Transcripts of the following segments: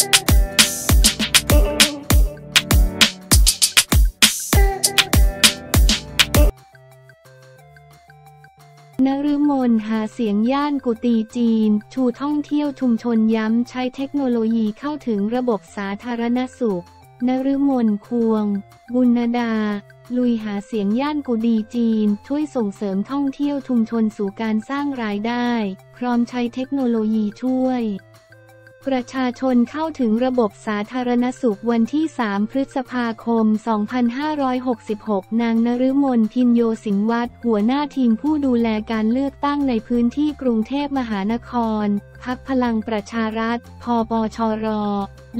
นฤมลหาเสียงย่านกุฏิจีนชูท่องเที่ยวชุมชนย้ำใช้เทคโนโลยีเข้าถึงระบบสาธารณสุขนฤมลควงบุณดาลุยหาเสียงย่านกุฏิจีนช่วยส่งเสริมท่องเที่ยวชุมชนสู่การสร้างรายได้พร้อมใช้เทคโนโลยีช่วยประชาชนเข้าถึงระบบสาธารณสุขวันที่ 3 พฤษภาคม 2566 นางนฤมล พินโยสินวัฒน์หัวหน้าทีมผู้ดูแลการเลือกตั้งในพื้นที่กรุงเทพมหานครพรรคพลังประชารัฐพปชร.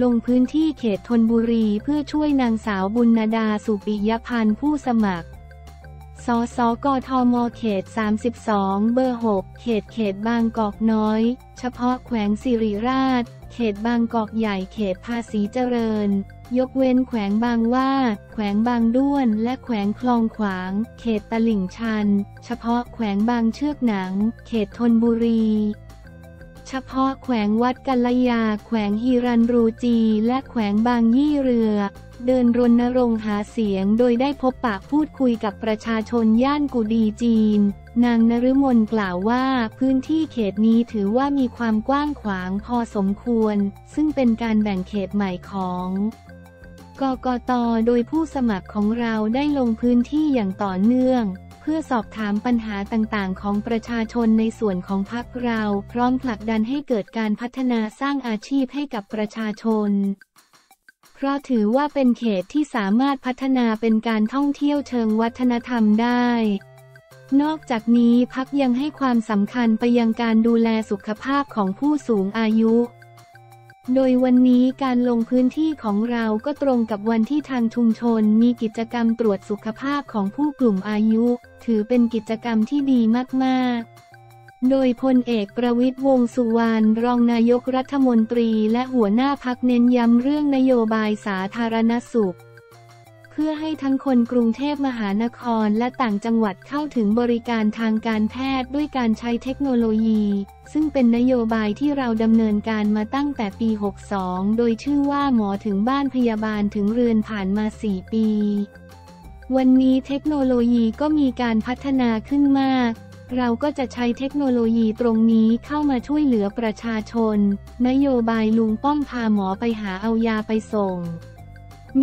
ลงพื้นที่เขตธนบุรีเพื่อช่วยนางสาวบุณดา สุปิยพันธ์ผู้สมัครสส.กทม.เขต 32 เบอร์ 6 เขตบางกอกน้อยเฉพาะแขวงสิริราชเขตบางกอกใหญ่เขตภาษีเจริญยกเว้นแขวงบางหว้าแขวงบางด้วนและแขวงคลองขวางเขตตลิ่งชันเฉพาะแขวงบางเชือกหนังเขตธนบุรีเฉพาะแขวงวัดกัลยาแขวงฮิรัญรูจีและแขวงบางยี่เรือเดินรณรงค์หาเสียงโดยได้พบปะพูดคุยกับประชาชนย่านกุฏิจีนนางนฤมลกล่าวว่าพื้นที่เขตนี้ถือว่ามีความกว้างขวางพอสมควรซึ่งเป็นการแบ่งเขตใหม่ของกกต.โดยผู้สมัครของเราได้ลงพื้นที่อย่างต่อเนื่องเพื่อสอบถามปัญหาต่างๆของประชาชนในส่วนของพรรคเราพร้อมผลักดันให้เกิดการพัฒนาสร้างอาชีพให้กับประชาชนเพราะถือว่าเป็นเขตที่สามารถพัฒนาเป็นการท่องเที่ยวเชิงวัฒนธรรมได้นอกจากนี้พรรคยังให้ความสำคัญไปยังการดูแลสุขภาพของผู้สูงอายุโดยวันนี้การลงพื้นที่ของเราก็ตรงกับวันที่ทางชุมชนมีกิจกรรมตรวจสุขภาพของผู้กลุ่มอายุถือเป็นกิจกรรมที่ดีมากๆโดยพลเอกประวิตร วงษ์สุวรรณรองนายกรัฐมนตรีและหัวหน้าพรรคเน้นย้ำเรื่องนโยบายสาธารณสุขเพื่อให้ทั้งคนกรุงเทพมหานครและต่างจังหวัดเข้าถึงบริการทางการแพทย์ด้วยการใช้เทคโนโลยีซึ่งเป็นนโยบายที่เราดำเนินการมาตั้งแต่ปี 62 โดยชื่อว่าหมอถึงบ้านพยาบาลถึงเรือนผ่านมา 4 ปีวันนี้เทคโนโลยีก็มีการพัฒนาขึ้นมากเราก็จะใช้เทคโนโลยีตรงนี้เข้ามาช่วยเหลือประชาชนนโยบายลุงป้อมพาหมอไปหาเอายาไปส่ง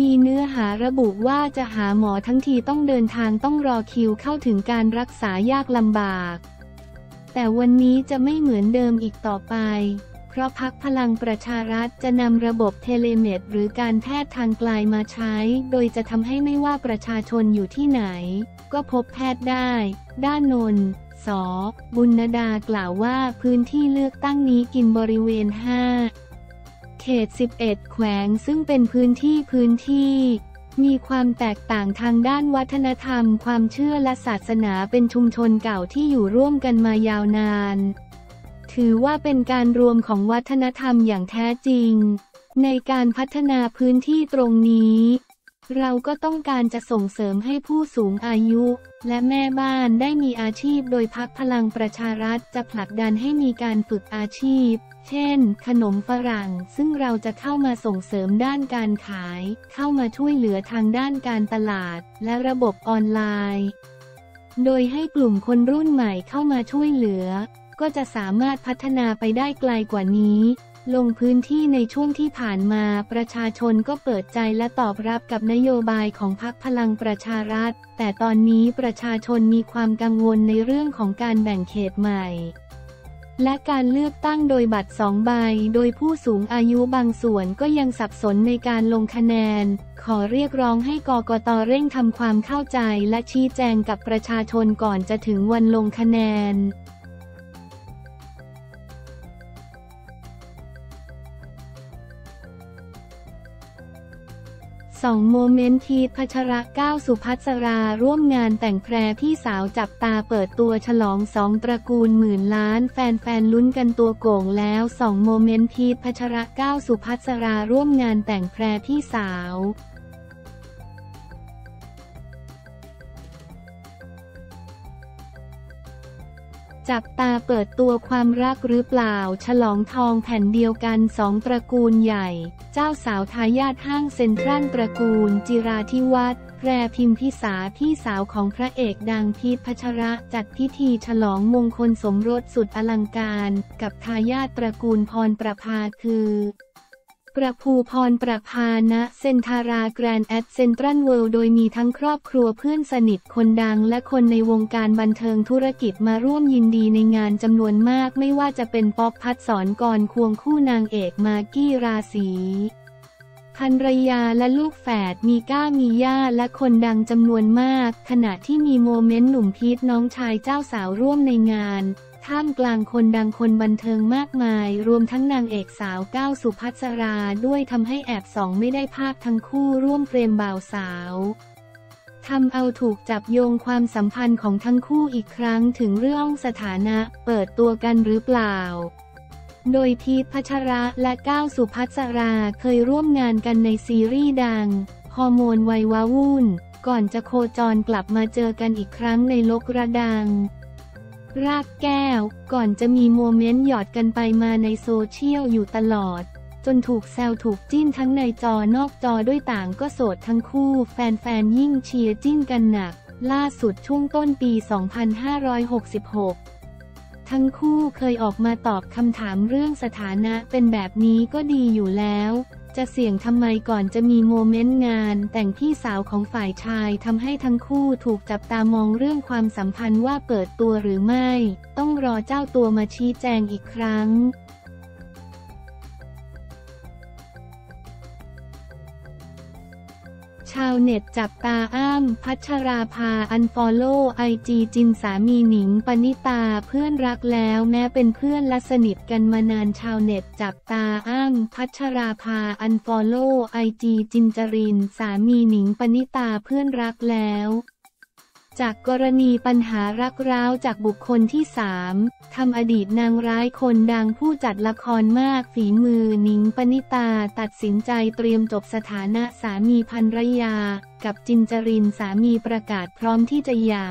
มีเนื้อหาระบุว่าจะหาหมอทั้งทีต้องเดินทางต้องรอคิวเข้าถึงการรักษายากลำบากแต่วันนี้จะไม่เหมือนเดิมอีกต่อไปเพราะพรรคพลังประชารัฐจะนำระบบเทเลเมดหรือการแพทย์ทางไกลมาใช้โดยจะทำให้ไม่ว่าประชาชนอยู่ที่ไหนก็พบแพทย์ได้ด้านนนท์ส.บุณดากล่าวว่าพื้นที่เลือกตั้งนี้กินบริเวณ 5 เขต 11 แขวงซึ่งเป็นพื้นที่มีความแตกต่างทางด้านวัฒนธรรมความเชื่อและศาสนาเป็นชุมชนเก่าที่อยู่ร่วมกันมายาวนานถือว่าเป็นการรวมของวัฒนธรรมอย่างแท้จริงในการพัฒนาพื้นที่ตรงนี้เราก็ต้องการจะส่งเสริมให้ผู้สูงอายุและแม่บ้านได้มีอาชีพโดยพรรคพลังประชารัฐจะผลักดันให้มีการฝึกอาชีพเช่นขนมฝรั่งซึ่งเราจะเข้ามาส่งเสริมด้านการขายเข้ามาช่วยเหลือทางด้านการตลาดและระบบออนไลน์โดยให้กลุ่มคนรุ่นใหม่เข้ามาช่วยเหลือก็จะสามารถพัฒนาไปได้ไกลกว่านี้ลงพื้นที่ในช่วงที่ผ่านมาประชาชนก็เปิดใจและตอบรับกับนโยบายของพรรคพลังประชารัฐแต่ตอนนี้ประชาชนมีความกังวลในเรื่องของการแบ่งเขตใหม่และการเลือกตั้งโดยบัตร2ใบโดยผู้สูงอายุบางส่วนก็ยังสับสนในการลงคะแนนขอเรียกร้องให้กกต.เร่งทำความเข้าใจและชี้แจงกับประชาชนก่อนจะถึงวันลงคะแนน2 โมเมนต์พีท พัชระ ก้าว สุภัสราร่วมงานแต่งแพรพี่สาวจับตาเปิดตัวฉลอง2ตระกูลหมื่นล้านแฟนๆลุ้นกันตัวโก่งแล้ว2 โมเมนต์พีท พัชระ ก้าว สุภัสราร่วมงานแต่งแพรพี่สาว จับตาเปิดตัวความรักหรือเปล่าฉลองทองแผ่นเดียวกันสองตระกูลใหญ่เจ้าสาวทายาทห้างเซ็นทรัลตระกูลจิราธิวัฒน์แพรพิมพิสาพี่สาวของพระเอกดังพีท พัชระจัดพิธีฉลองมงคลสมรสสุดอลังการกับทายาทตระกูลพรประภาคือประภูพรประภาณเซ็นทาราแกรนด์แอทเซ็นทรัลเวิลด์โดยมีทั้งครอบครัวเพื่อนสนิทคนดังและคนในวงการบันเทิงธุรกิจมาร่วมยินดีในงานจำนวนมากไม่ว่าจะเป็นป๊อก ภัสสร กรควงคู่นางเอกมากกี้ ราศีภรรยาและลูกแฝดมีก้ามีย่าและคนดังจำนวนมากขณะที่มีโมเมนต์หนุ่มพีทน้องชายเจ้าสาวร่วมในงานท่ามกลางคนดังคนบันเทิงมากมายรวมทั้งนางเอกสาวก้าว สุภัสราด้วยทำให้แอบส่องไม่ได้ภาพทั้งคู่ร่วมเฟรมบ่าวสาวทำเอาถูกจับโยงความสัมพันธ์ของทั้งคู่อีกครั้งถึงเรื่องสถานะเปิดตัวกันหรือเปล่าโดยพีท พัชระและก้าว สุภัสราเคยร่วมงานกันในซีรีส์ดังฮอร์โมนวัยวะวุ่นก่อนจะโคจรกลับมาเจอกันอีกครั้งในลกระดังรากแก้วก่อนจะมีโมเมนต์หยอดกันไปมาในโซเชียลอยู่ตลอดจนถูกแซวถูกจิ้นทั้งในจอนอกจอด้วยต่างก็โสดทั้งคู่แฟนๆยิ่งเชียร์จิ้นกันหนักล่าสุดช่วงต้นปี 2566 ทั้งคู่เคยออกมาตอบคำถามเรื่องสถานะเป็นแบบนี้ก็ดีอยู่แล้วจะเสี่ยงทำไมก่อนจะมีโมเมนต์งานแต่งพี่สาวของฝ่ายชายทำให้ทั้งคู่ถูกจับตามองเรื่องความสัมพันธ์ว่าเปิดตัวหรือไม่ต้องรอเจ้าตัวมาชี้แจงอีกครั้งชาวเน็ตจับตาอ้ำพัชราภาอันฟอลโล่IGจินสามีหนิงปณิตาเพื่อนรักแล้วแม้เป็นเพื่อนและสนิทกันมานานชาวเน็ตจับตาอ้ำพัชราภาอันฟอลโล่IGจินจรินสามีหนิงปณิตาเพื่อนรักแล้วจากกรณีปัญหารักร้าวจากบุคคลที่3ทำอดีตนางร้ายคนดังผู้จัดละครมากฝีมือหนิงปณิตาตัดสินใจเตรียมจบสถานะสามีภรรยากับจินจรินสามีประกาศพร้อมที่จะหย่า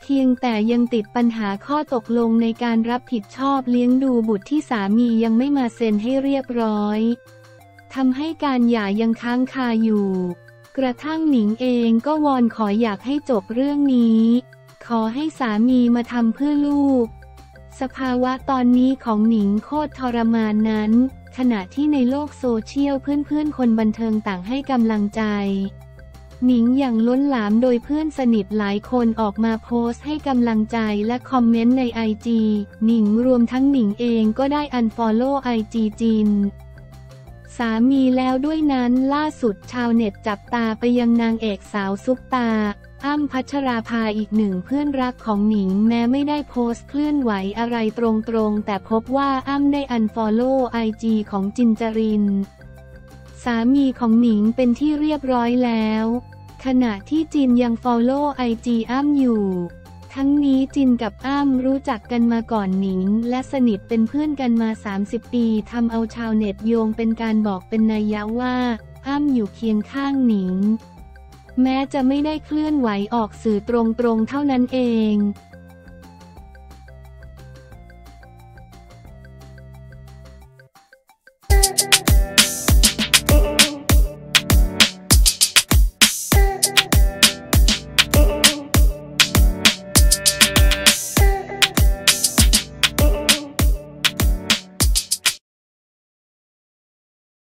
เพียงแต่ยังติดปัญหาข้อตกลงในการรับผิดชอบเลี้ยงดูบุตรที่สามียังไม่มาเซ็นให้เรียบร้อยทำให้การหย่ายังค้างคาอยู่กระทั่งหนิงเองก็วอนขออยากให้จบเรื่องนี้ขอให้สามีมาทำเพื่อลูกสภาวะตอนนี้ของหนิงโคตรทรมานนั้นขณะที่ในโลกโซเชียลเพื่อนๆคนบันเทิงต่างให้กำลังใจหนิงอย่างล้นหลามโดยเพื่อนสนิทหลายคนออกมาโพสต์ให้กำลังใจและคอมเมนต์ในIGหนิงรวมทั้งหนิงเองก็ได้อันฟอลโล่IGจินสามีแล้วด้วยนั้นล่าสุดชาวเน็ตจับตาไปยังนางเอกสาวซุปตาอ้ำพัชราภาอีกหนึ่งเพื่อนรักของหนิงแม้ไม่ได้โพสต์เคลื่อนไหวอะไรตรงๆแต่พบว่าอ้ำได้อันฟอลโล่IGของจินจรินสามีของหนิงเป็นที่เรียบร้อยแล้วขณะที่จินยังฟอลโล่IGอ้ำอยู่ทั้งนี้จินกับอ้ำรู้จักกันมาก่อนหนิงและสนิทเป็นเพื่อนกันมา 30 ปีทำเอาชาวเน็ตโยงเป็นการบอกเป็นนัยว่าอ้ำอยู่เคียงข้างหนิงแม้จะไม่ได้เคลื่อนไหวออกสื่อตรงๆเท่านั้นเอง